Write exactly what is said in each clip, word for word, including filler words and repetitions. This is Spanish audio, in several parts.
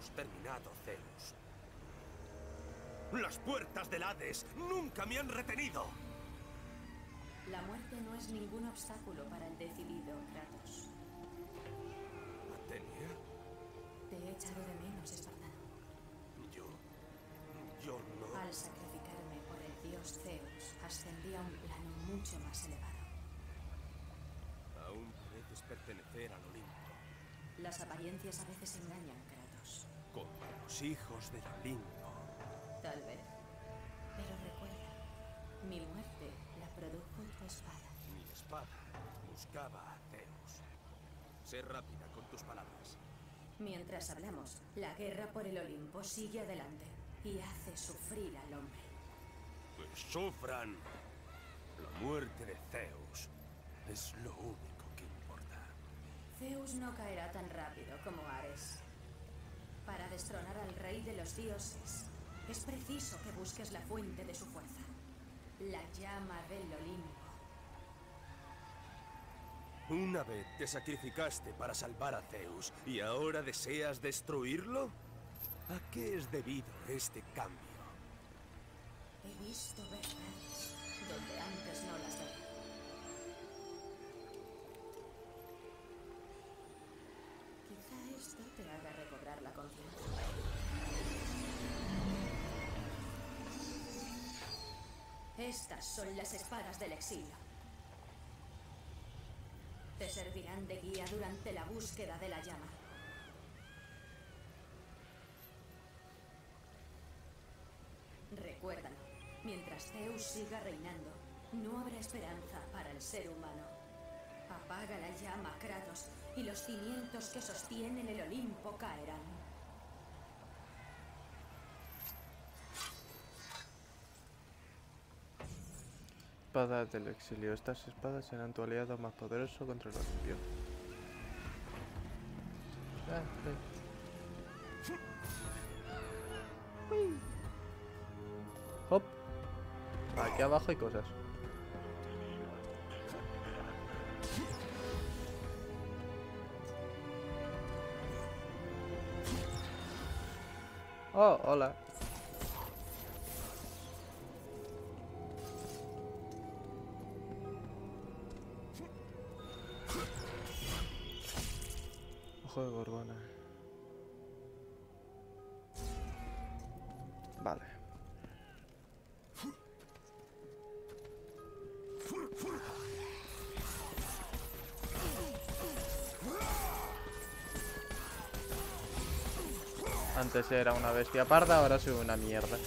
hemos terminado, Zeus. ¡Las puertas del Hades nunca me han retenido! La muerte no es ningún obstáculo para el decidido, Kratos. ¿Atenea? Te he echado de menos, Espartano. ¿Yo? Yo no... Al sacrificarme por el dios Zeus, ascendí a un plano mucho más elevado. Aún puedes pertenecer al Olimpo. Las apariencias a veces engañan, Kratos. Como los hijos del Olimpo. Tal vez. Pero recuerda, mi muerte la produjo tu espada. Mi espada buscaba a Zeus. Sé rápida con tus palabras. Mientras hablamos, la guerra por el Olimpo sigue adelante y hace sufrir al hombre. Pues sufran. La muerte de Zeus es lo único que importa. Zeus no caerá tan rápido como Ares. Para destronar al rey de los dioses, es preciso que busques la fuente de su fuerza, la llama del Olimpo. Una vez te sacrificaste para salvar a Zeus, ¿y ahora deseas destruirlo? ¿A qué es debido este cambio? He visto verdades donde antes no las veía. Quizá esto te haga recobrar la conciencia. Estas son las espadas del exilio. Te servirán de guía durante la búsqueda de la llama. Recuérdalo, mientras Zeus siga reinando, no habrá esperanza para el ser humano. Apaga la llama, Kratos, y los cimientos que sostienen el Olimpo caerán. Espadas del exilio. Estas espadas serán tu aliado más poderoso contra el Olimpio. Hop. Aquí abajo hay cosas. Oh, hola. Ojo de Gorgona. Vale. Antes era una bestia parda, ahora soy una mierda.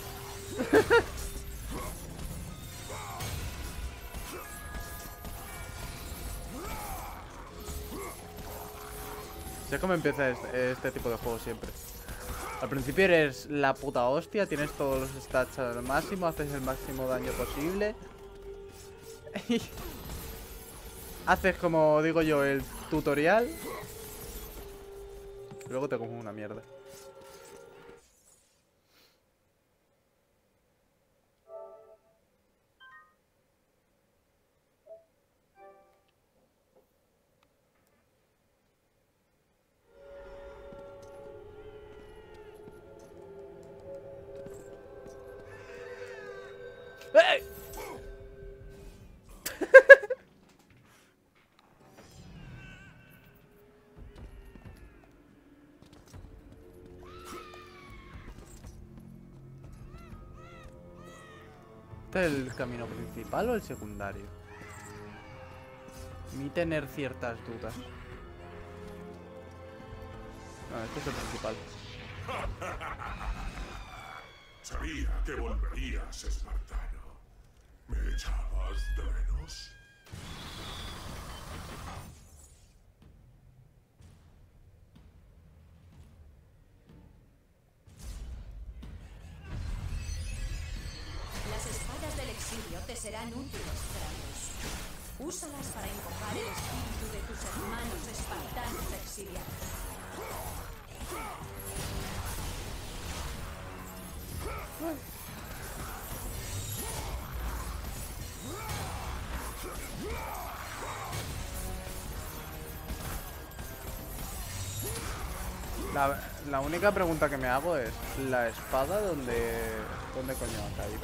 Ya como empieza este, este tipo de juego siempre. Al principio eres la puta hostia, tienes todos los stats al máximo, haces el máximo daño posible. Y haces, como digo yo, el tutorial. Luego te comes una mierda. ¡Eh! ¿Este es el camino principal o el secundario? Ni tener ciertas dudas. No, este es el principal. Sabía que volverías, Espartano. ¿Me echabas de menos? Las espadas del exilio te serán útiles, Kratos. Úsalas para invocar el espíritu de tus hermanos espartanos exiliados. La, la única pregunta que me hago es, ¿la espada dónde, dónde coño ha caído?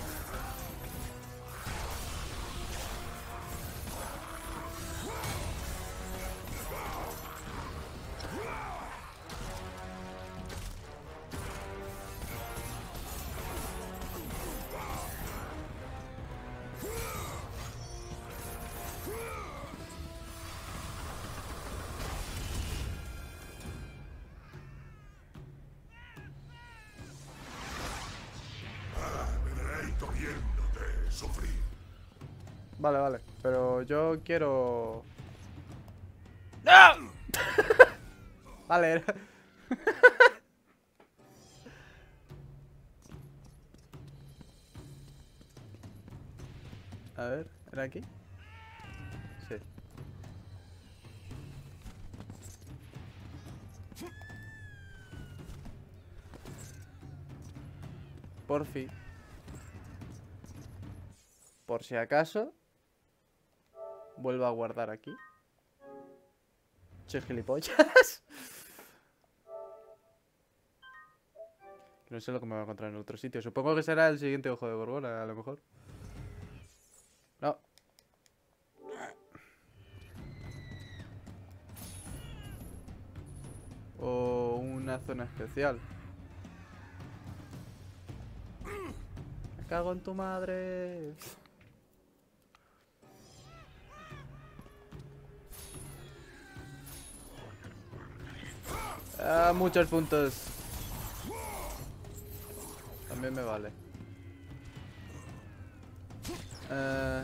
Vale, vale, pero yo quiero... ¡No! Vale, era... A ver, ¿era aquí? Sí. Por fin. Por si acaso... Vuelvo a guardar aquí. Che, gilipollas. No sé lo que me voy a encontrar en otro sitio. Supongo que será el siguiente ojo de Gorgona, a lo mejor. No. O una zona especial. Me cago en tu madre. Ah, muchos puntos. También me vale. Eh...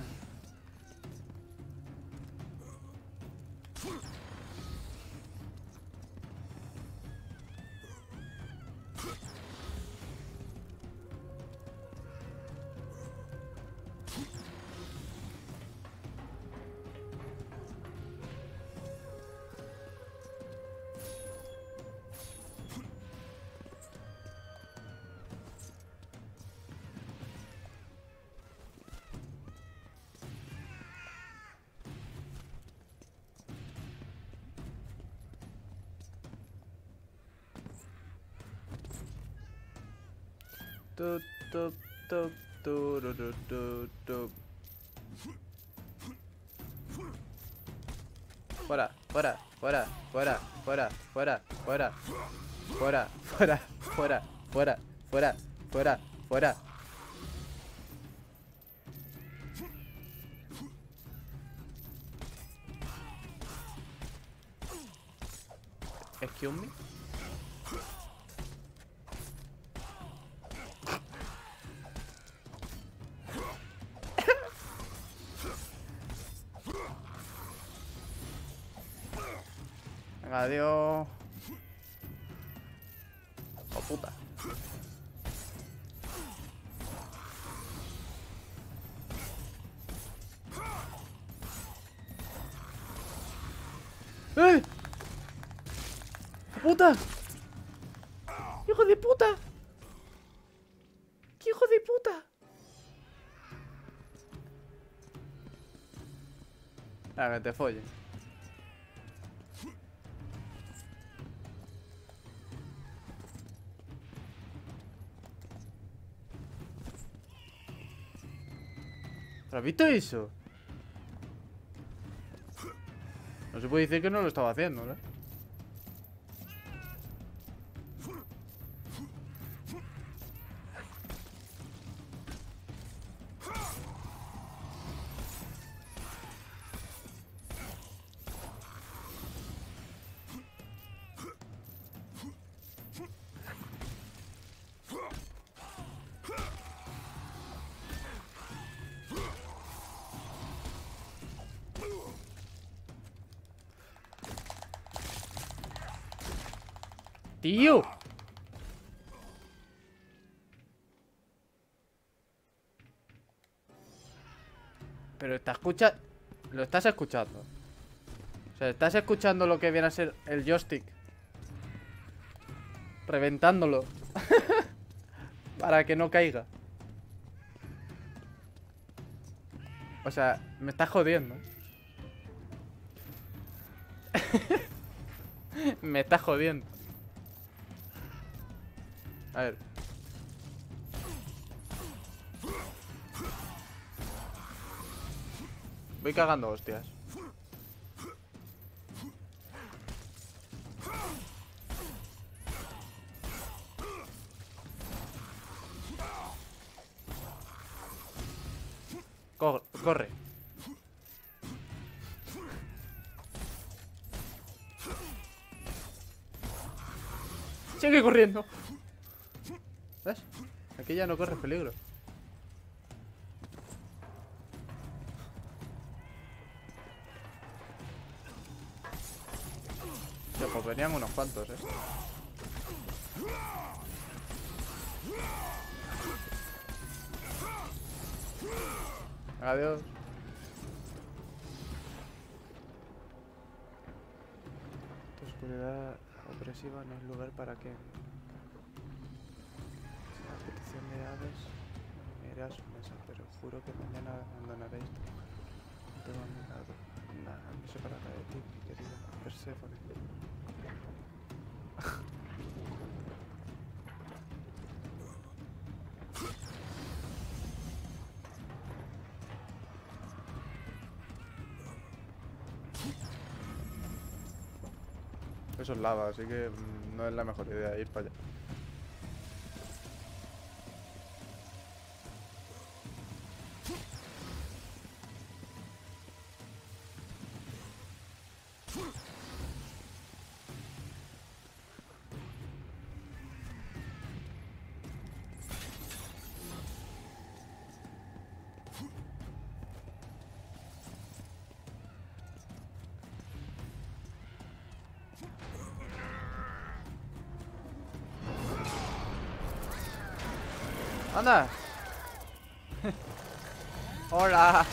Tup, tup, tup, tup, tup, tup, tup. Fuera, fuera, fuera, fuera, fuera, fuera, fuera, fuera, fuera, fuera, fuera, fuera, fuera, fuera. Excuse me. Adiós. Oh, puta. ¡Eh! ¡Puta! ¡Hijo de puta! ¡Qué hijo de puta! A que te follen. ¿Has visto eso? No se puede decir que no lo estaba haciendo, ¿verdad? Tío. Pero está escucha... Lo estás escuchando. O sea, estás escuchando lo que viene a ser el joystick. Reventándolo. Para que no caiga. O sea, me estás jodiendo. Me estás jodiendo. A ver. Voy cagando hostias. Cor- corre. Sigue corriendo. ¿Ves? Aquí ya no corres peligro. Ya, pues venían unos cuantos, eh. Adiós. Tu oscuridad opresiva no es lugar para que... La petición de Hades me irá a su mesa, pero juro que mañana abandonaré esto. No tengo a mi lado nada, me separaré de ti, mi querida Persephone. Eso es lava, así que no es la mejor idea ir para allá. ¡Anda! ¡Hola!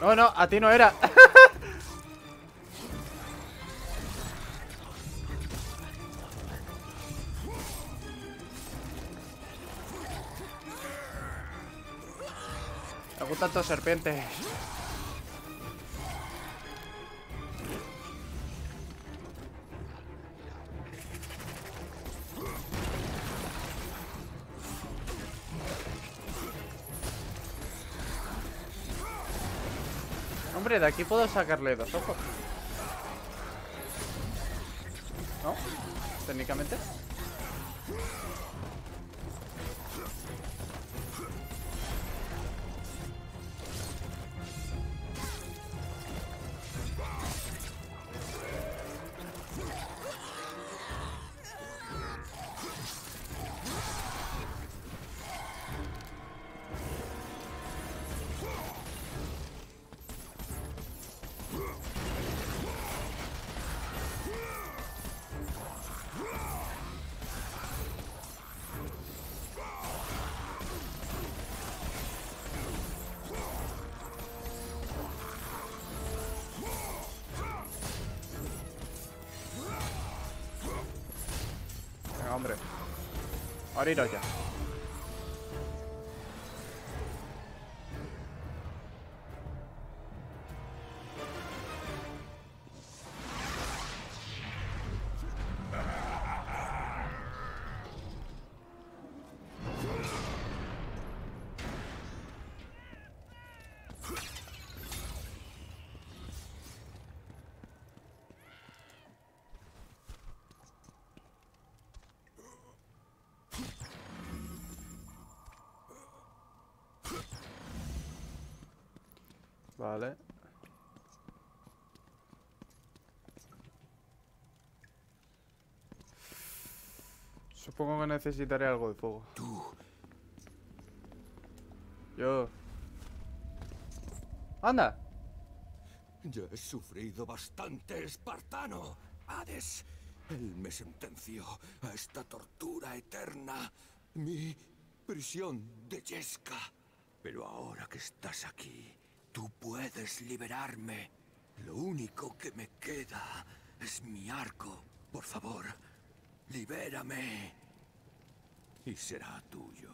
No, no, a ti no era. Me gustan tus serpientes. Hombre, de aquí puedo sacarle dos ojos. ¿No? Técnicamente. Hombre, moriros ya. Vale. Supongo que necesitaré algo de fuego. Yo. ¡Anda! Ya he sufrido bastante, Espartano. Hades, él me sentenció a esta tortura eterna. Mi prisión de Yesca. Pero ahora que estás aquí, tú puedes liberarme. Lo único que me queda es mi arco. Por favor, libérame. Y será tuyo.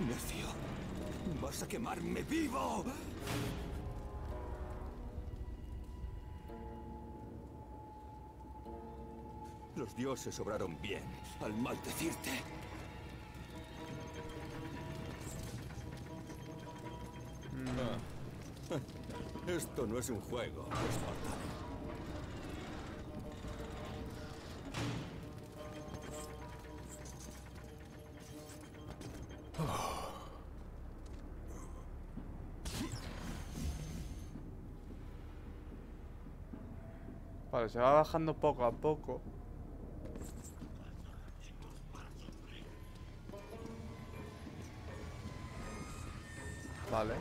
Necio, vas a quemarme vivo. Los dioses obraron bien al maldecirte. No. Esto no es un juego, Espartano. Vale, se va bajando poco a poco. Vale.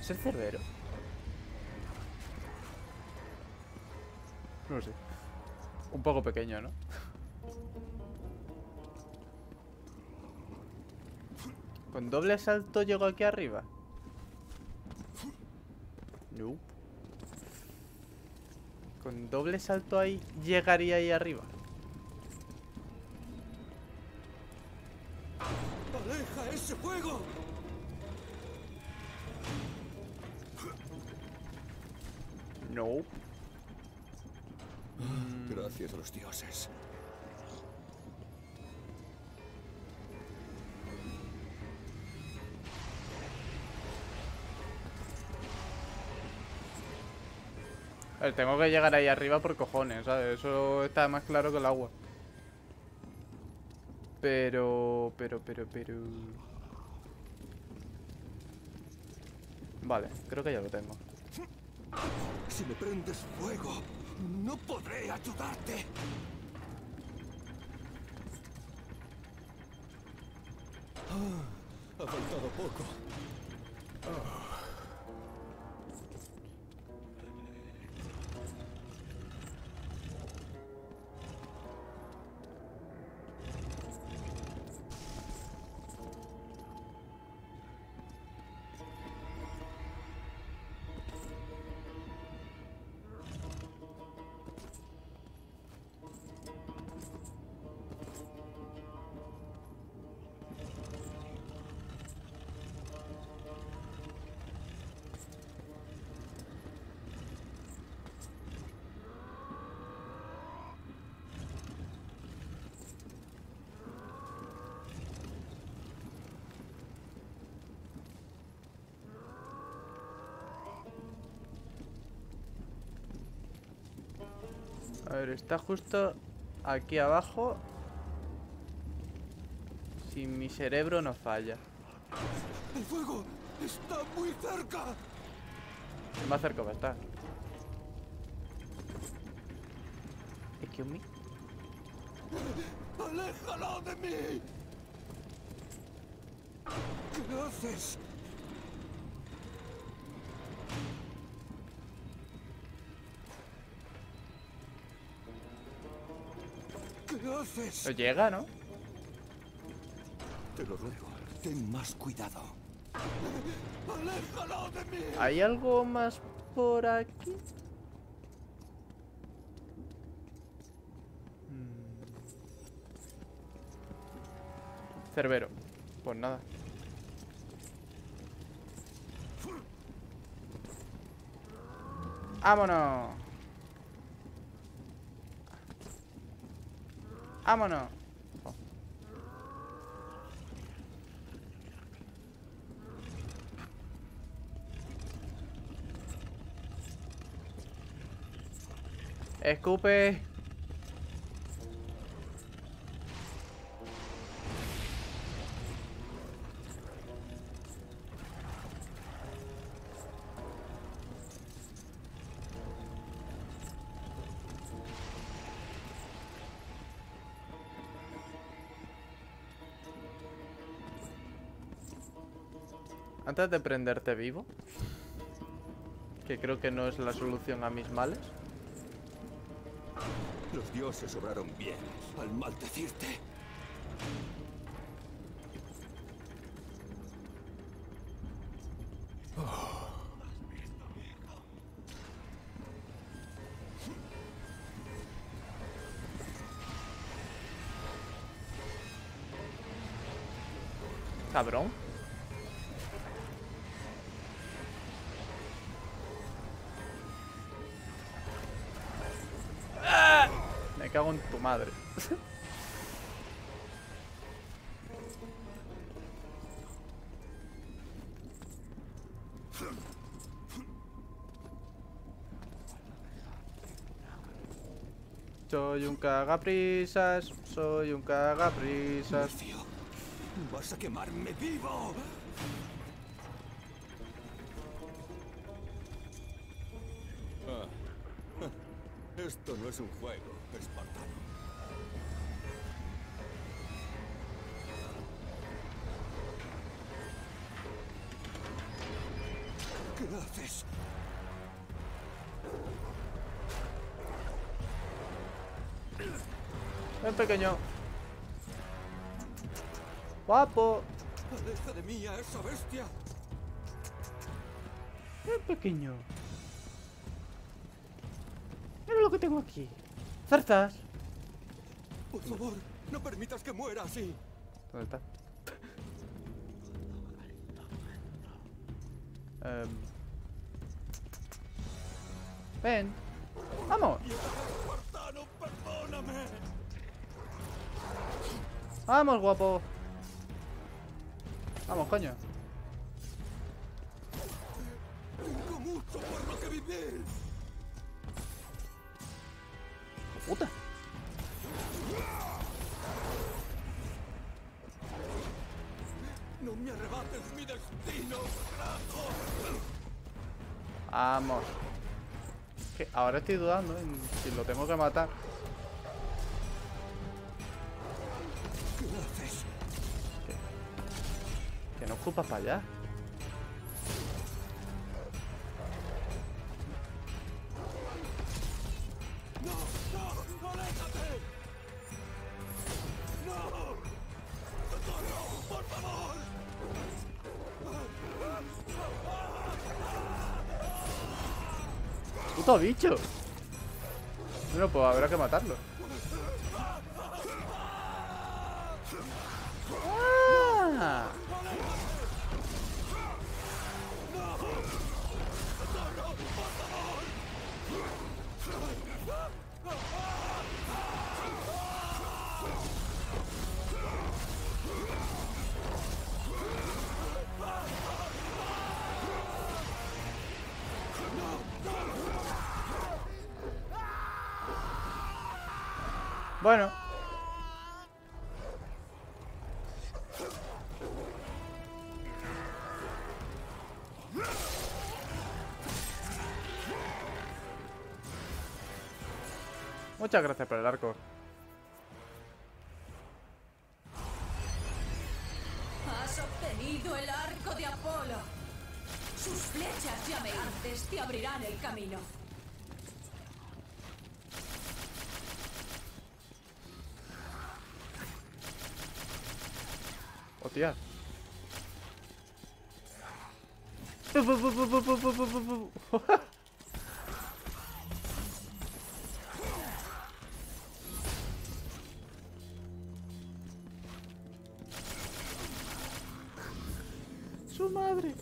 ¿Es el Cerbero? No sé. Un poco pequeño, ¿no? ¿Con doble salto llego aquí arriba? No. Con doble salto ahí llegaría ahí arriba. ¡Aleja ese fuego! No. Gracias a los dioses. A ver, tengo que llegar ahí arriba por cojones, ¿sabes? Eso está más claro que el agua. Pero... pero, pero, pero... Vale, creo que ya lo tengo. Si me prendes fuego, no podré ayudarte. Ah, ha faltado poco. Ah. A ver, está justo aquí abajo. Si mi cerebro no falla. ¡El fuego está muy cerca! Más cerca va a estar. Excuse me. ¡Aléjalo de mí! ¿Qué haces? Lo llega, ¿no? Te lo ruego, ten más cuidado. ¡Aléjalo de mí! ¿Hay algo más por aquí? Hmm. Cerbero. Pues nada. ¡Vámonos! ¡Vámonos! Oh. ¡Escupe! Antes de prenderte vivo, que creo que no es la solución a mis males. Los dioses obraron bien al maldecirte. Oh. Cabrón. ¡Ah! Me cago en tu madre. Soy un cagaprisas, soy un cagaprisas. Vas a quemarme vivo. Ah. Esto no es un juego, Espartano. ¿Qué haces? Ven, pequeño. Guapo. Aleja de mí a esa bestia. Ven, pequeño. Mira lo que tengo aquí. Zarzas. Por favor, no permitas que muera así. ¿Dónde está? um. Ven. Vamos. Vamos, guapo. Vamos, coño. Tengo mucho por lo que vivir. Puta. No me arrebates mi destino, Kratos. Vamos. Que ahora estoy dudando en si lo tengo que matar. Que no ocupas para allá. No, no, no, déjate. No, no, no, por favor. Puto bicho. Bueno, pues habrá que matarlo. Ah. Bueno. Muchas gracias por el arco. Has obtenido el arco de Apolo. Sus flechas llameantes te abrirán el camino. Hostia. Su madre.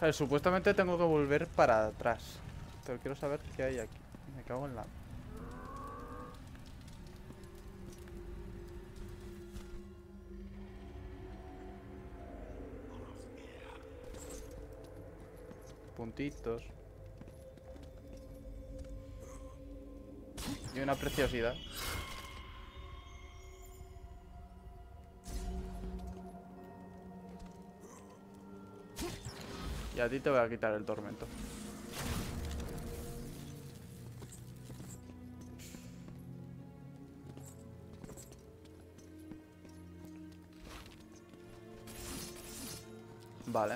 A ver, supuestamente tengo que volver para atrás. Pero quiero saber qué hay aquí. Me cago en la... puntitos. Y una preciosidad. Y a ti te voy a quitar el tormento. Vale.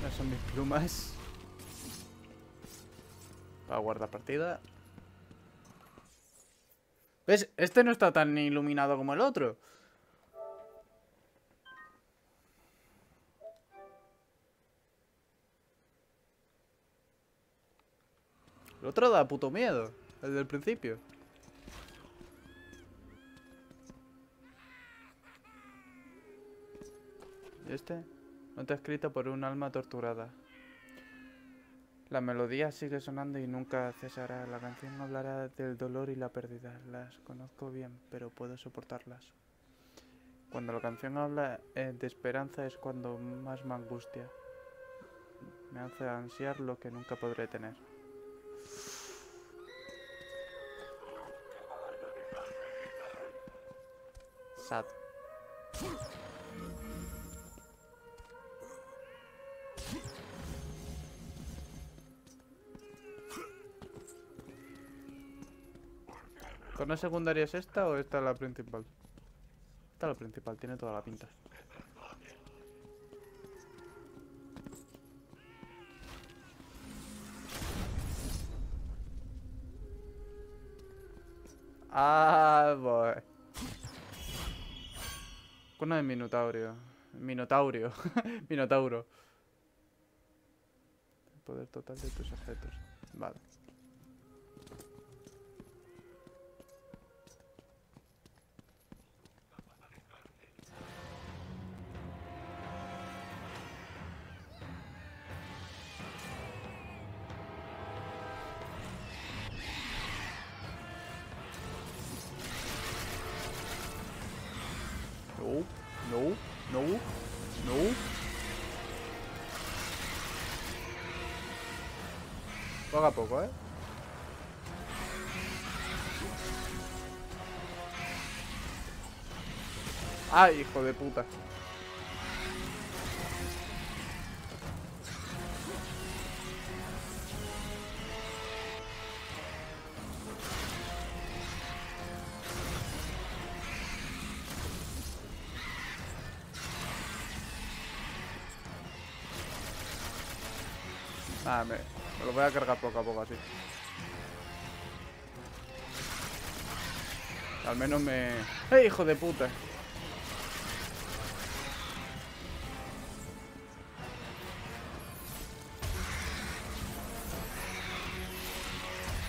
Esas son mis plumas. Para guardar partida. ¿Ves? Este no está tan iluminado como el otro. El otro da puto miedo, desde el principio. ¿Y este? No te ha escrito por un alma torturada. La melodía sigue sonando y nunca cesará. La canción no hablará del dolor y la pérdida. Las conozco bien, pero puedo soportarlas. Cuando la canción habla eh, de esperanza es cuando más me angustia. Me hace ansiar lo que nunca podré tener. Sad. ¿Torneo secundaria es esta o esta es la principal? Esta es la principal, tiene toda la pinta. Ah, boy. Con el Minotauro. Minotauro. Minotauro. El poder total de tus objetos. Vale. No, no, no. Poco a poco, ¿eh? ¡Ay, hijo de puta! Ah, me, me lo voy a cargar poco a poco así. Al menos me... ¡Eh, hijo de puta!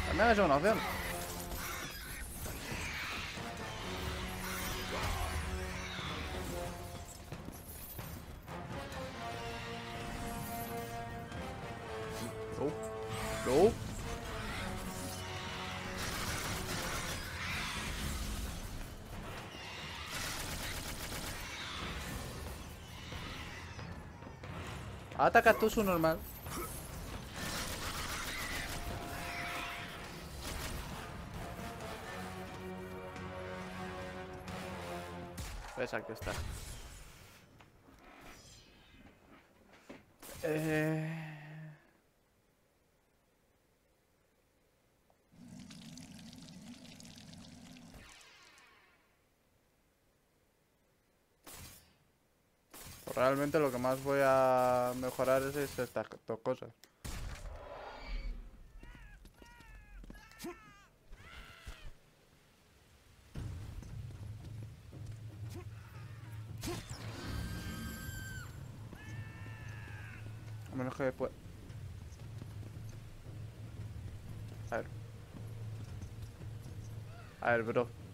También es una opción. No. Ataca tú su normal. Pues aquí está. Eh... Realmente lo que más voy a mejorar es, es estas dos cosas. A menos que después... A ver. A ver, bro.